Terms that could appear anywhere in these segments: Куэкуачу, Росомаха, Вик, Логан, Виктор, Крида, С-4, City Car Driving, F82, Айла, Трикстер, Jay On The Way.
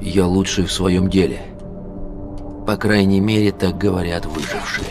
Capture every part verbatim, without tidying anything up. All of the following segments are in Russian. Я лучший в своем деле. По крайней мере, так говорят выжившие.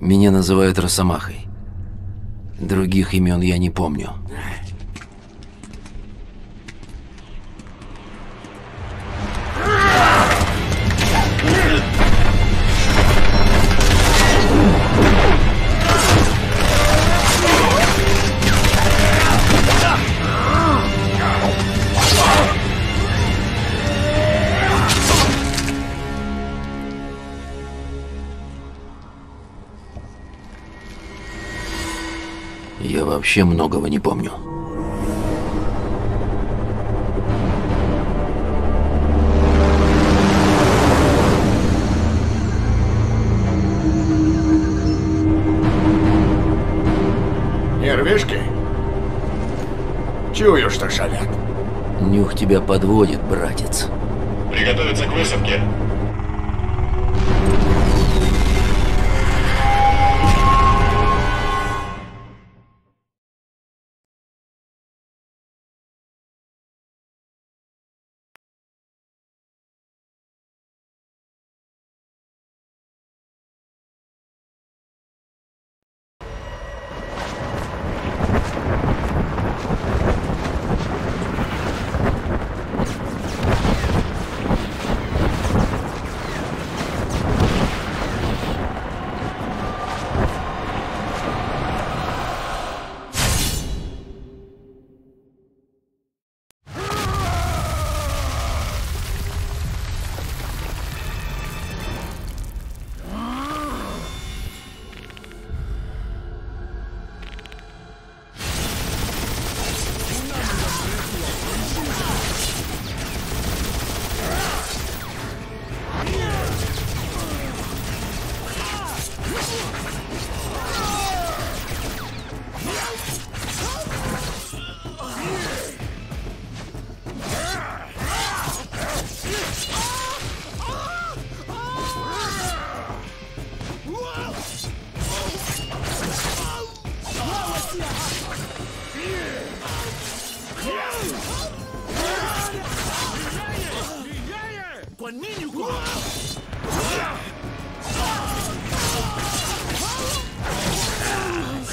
Меня называют Росомахой. Других имен я не помню. Вообще многого не помню. Нервишки? Чую, что шалят. Нюх тебя подводит, братец. Приготовиться к высадке.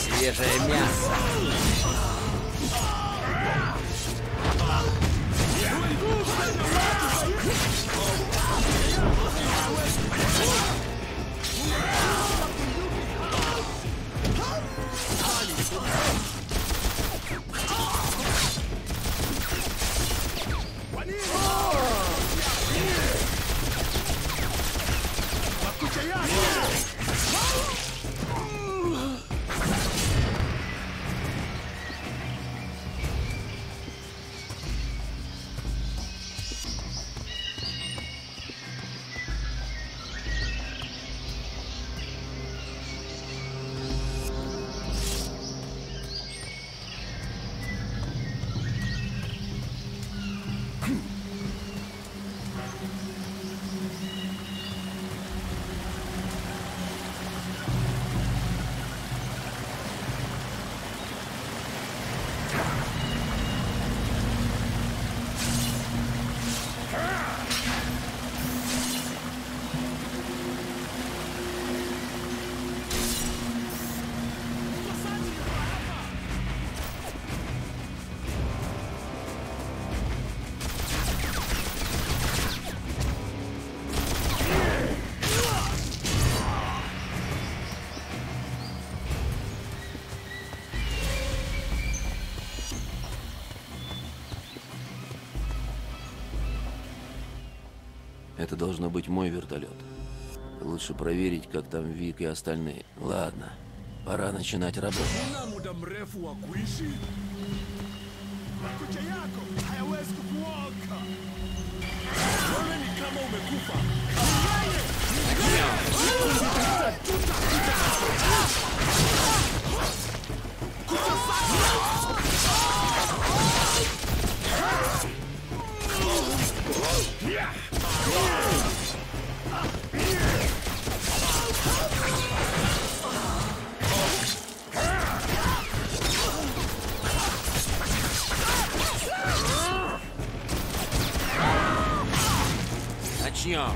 Свежее мясо. Это должно быть мой вертолет. Лучше проверить, как там Вик и остальные. Ладно, пора начинать работу. Начнем.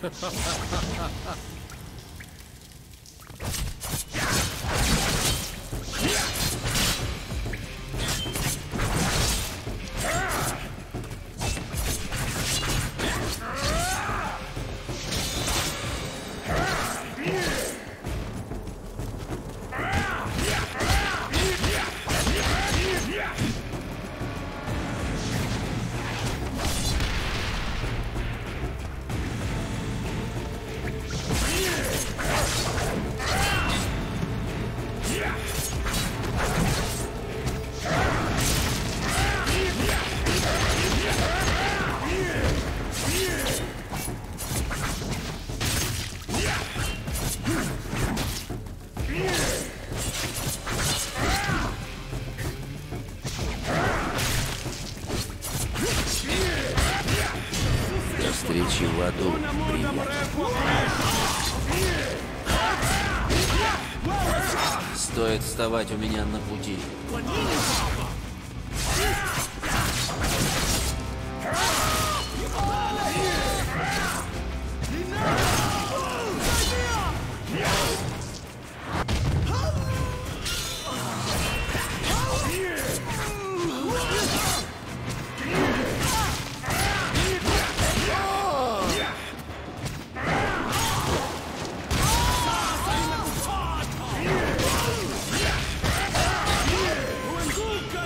Ха-ха-ха-ха-ха! Стоит вставать у меня на пути. Go!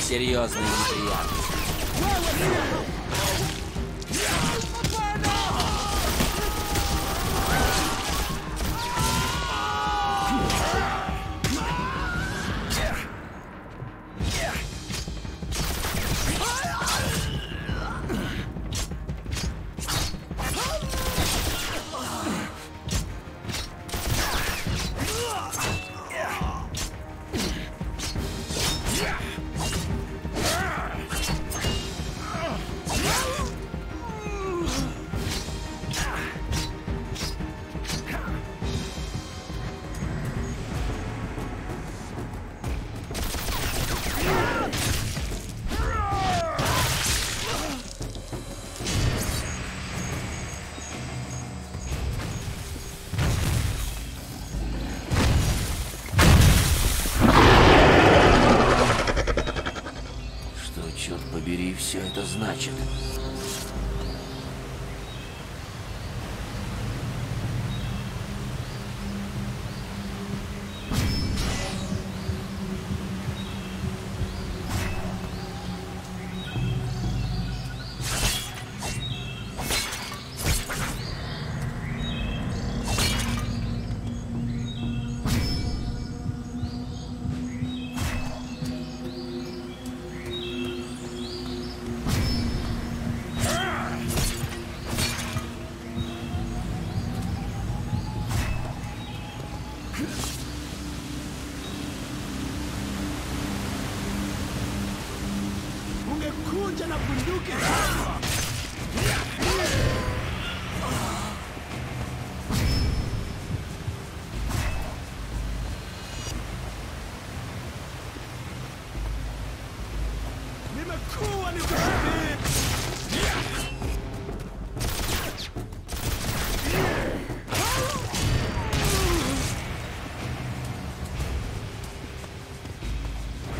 серьезные неприятности. Значит,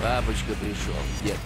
папочка пришел, детка.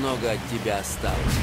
Много от тебя осталось.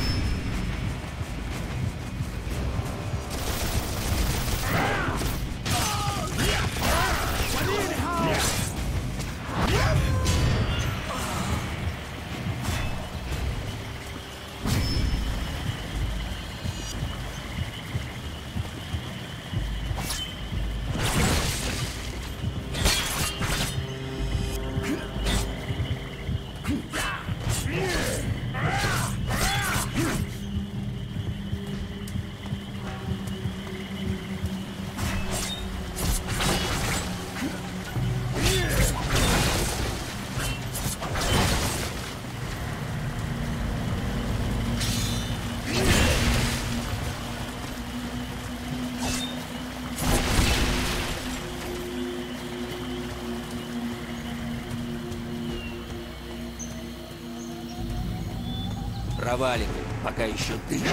проваливай, пока еще дышишь.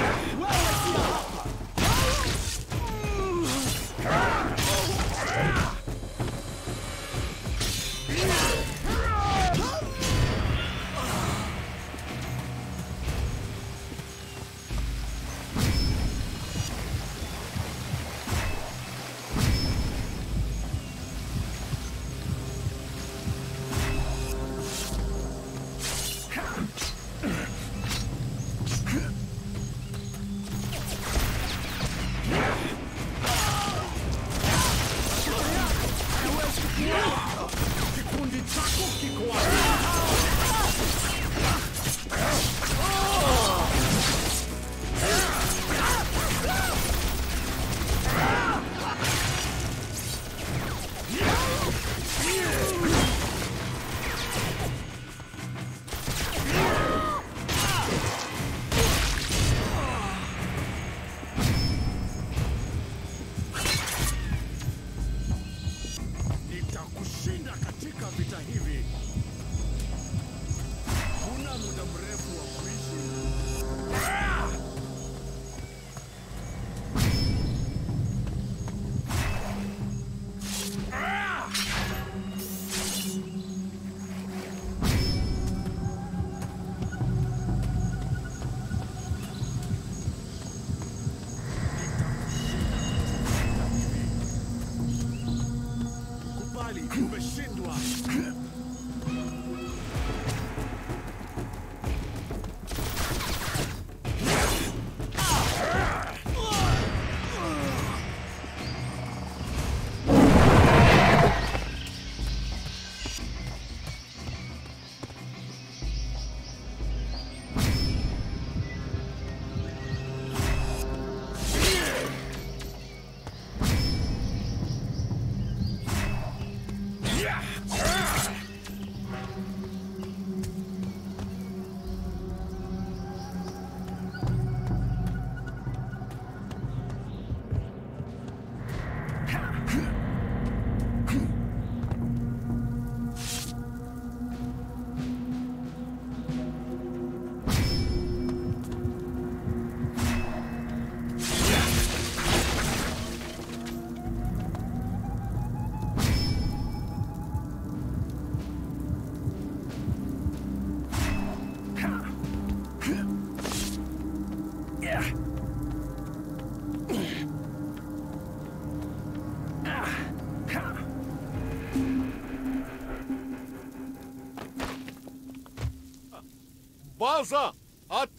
База! От...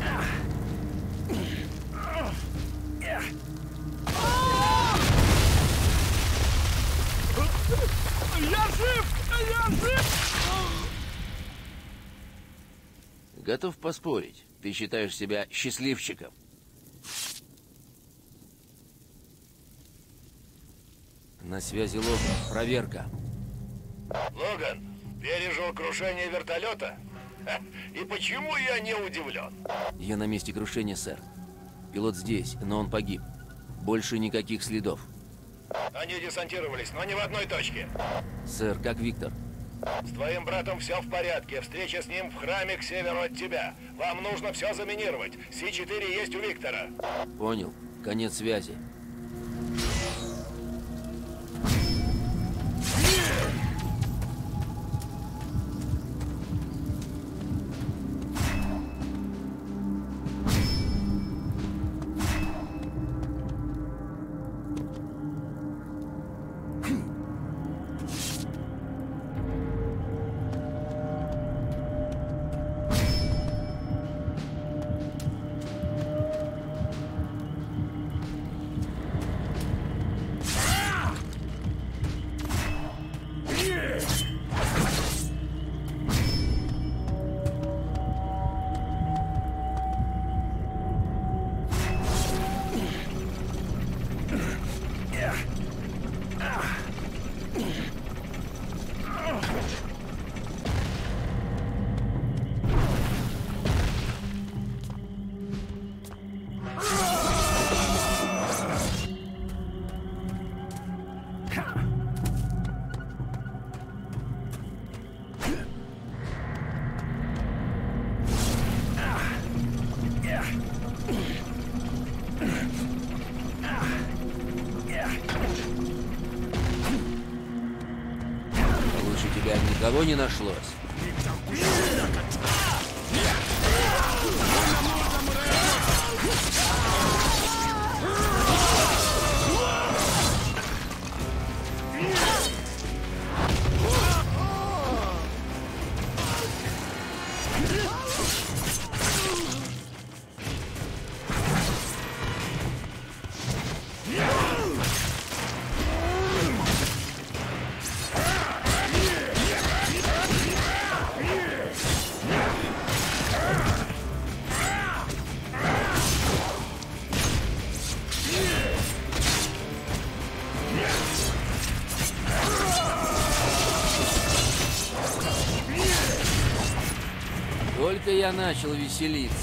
Я жив! Я жив! Готов поспорить. Ты считаешь себя счастливчиком. На связи Логан. Проверка. Логан! Пережил крушение вертолета? И почему я не удивлен? Я на месте крушения, сэр. Пилот здесь, но он погиб. Больше никаких следов. Они десантировались, но не в одной точке. Сэр, как Виктор? С твоим братом все в порядке. Встреча с ним в храме к северу от тебя. Вам нужно все заминировать. С четыре есть у Виктора. Понял. Конец связи. Никого не нашлось. Я начал веселиться.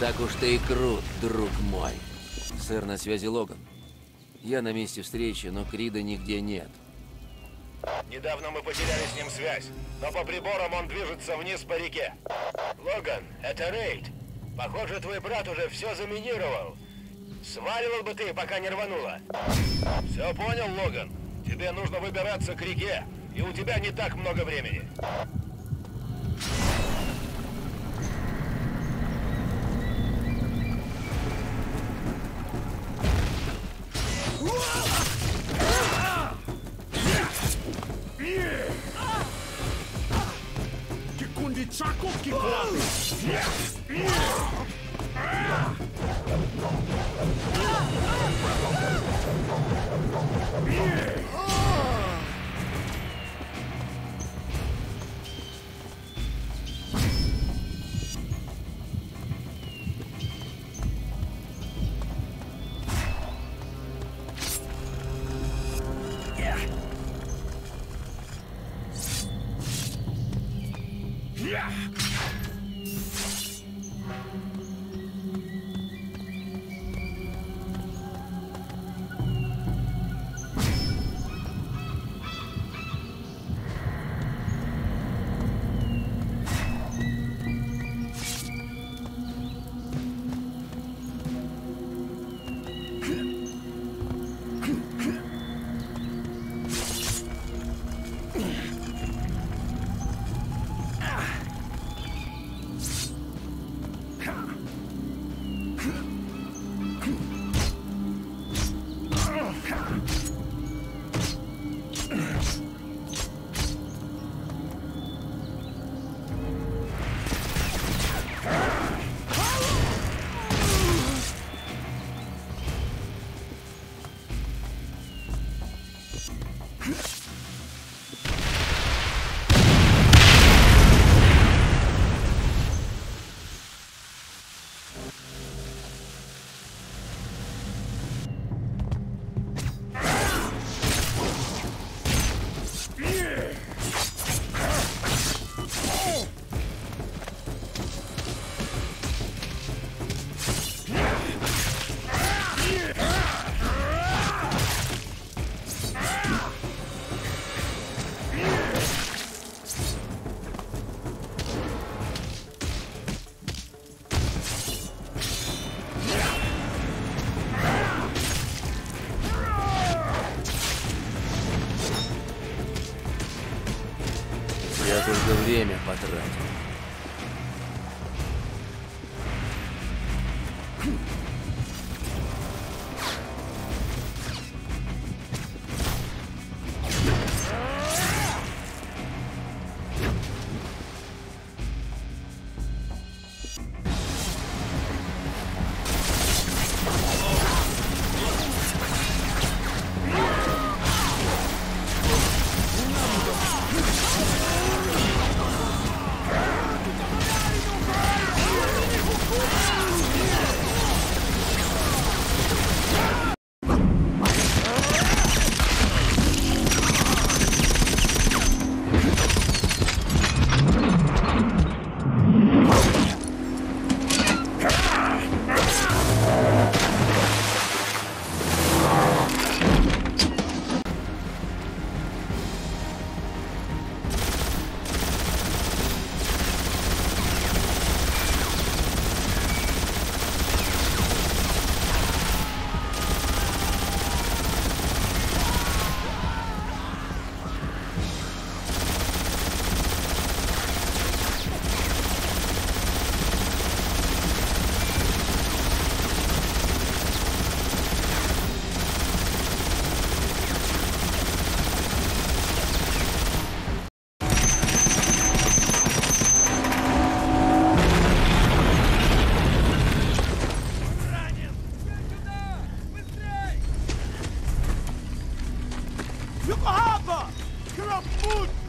так уж ты и крут, друг мой. Сэр, на связи Логан. Я на месте встречи, но Крида нигде нет. Недавно мы потеряли с ним связь, но по приборам он движется вниз по реке. Логан, это рейд. Похоже, твой брат уже все заминировал. Сваливал бы ты, пока не рвануло. Все понял, Логан. Тебе нужно выбираться к реке, и у тебя не так много времени. Шаковки планы! Время потратил.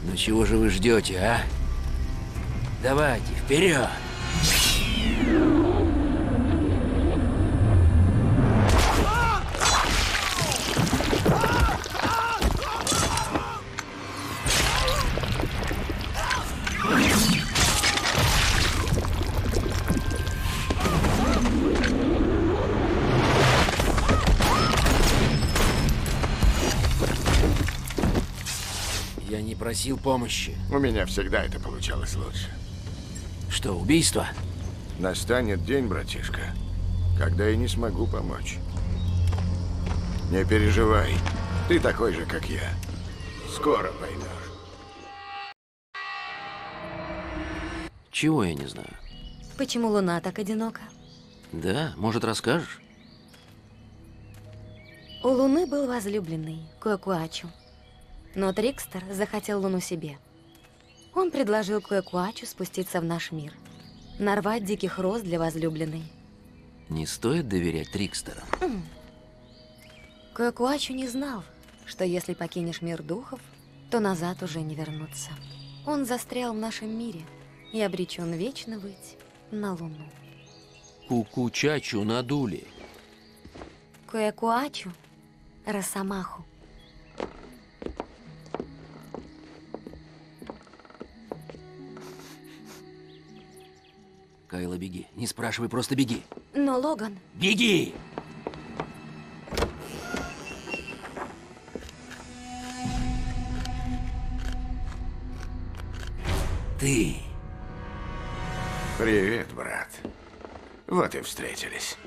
Ну чего же вы ждете, а? Давайте, вперед! просил помощи. У меня всегда это получалось лучше. Что, убийство? Настанет день, братишка, когда я не смогу помочь. Не переживай, ты такой же, как я. Скоро поймешь. Чего я не знаю? Почему Луна так одинока? Да, может, расскажешь? У Луны был возлюбленный, Куэкуачу. Но Трикстер захотел Луну себе. Он предложил Куэкуачу спуститься в наш мир. Нарвать диких роз для возлюбленной. Не стоит доверять Трикстерам. Mm. Куэкуачу не знал, что если покинешь мир духов, то назад уже не вернуться. Он застрял в нашем мире и обречен вечно быть на Луну. Кукучачу надули. Куэкуачу – Росомаху. Айла, беги. Не спрашивай, просто беги. Но Логан... Беги! Ты. Привет, брат. Вот и встретились.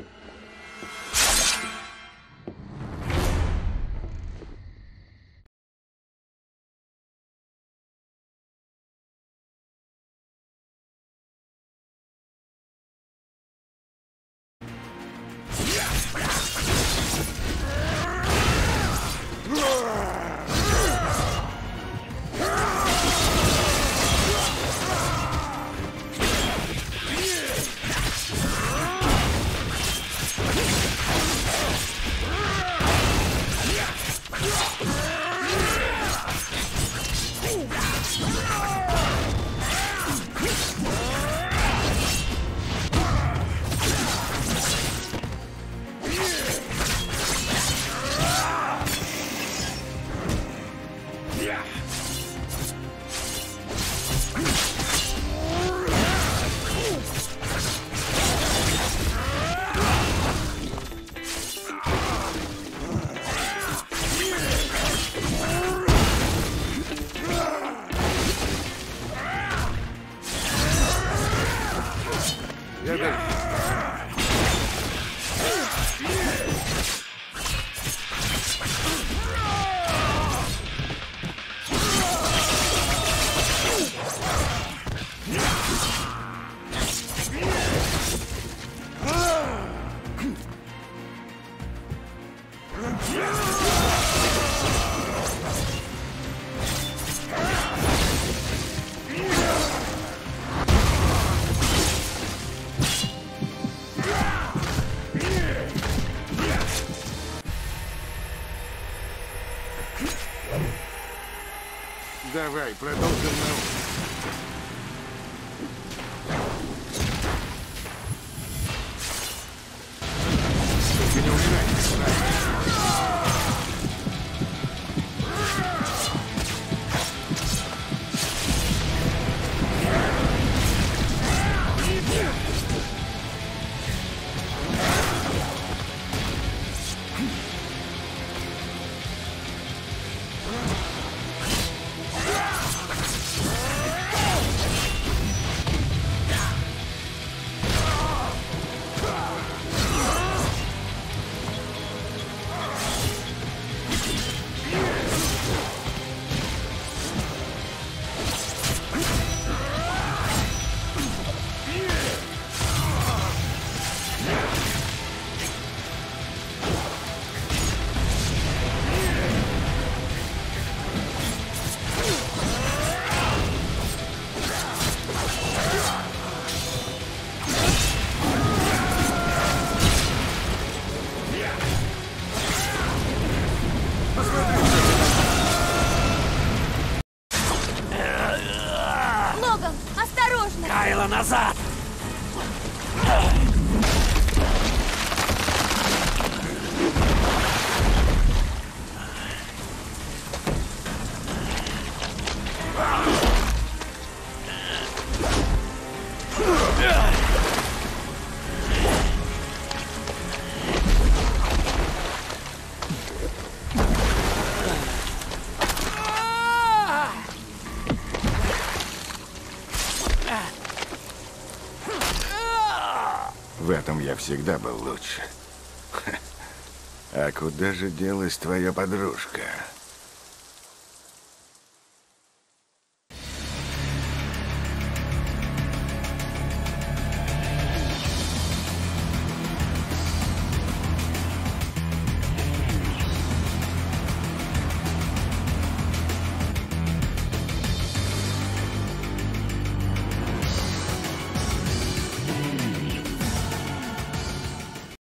Давай, продолжим науку. В этом я всегда был лучше. А куда же делась твоя подружка?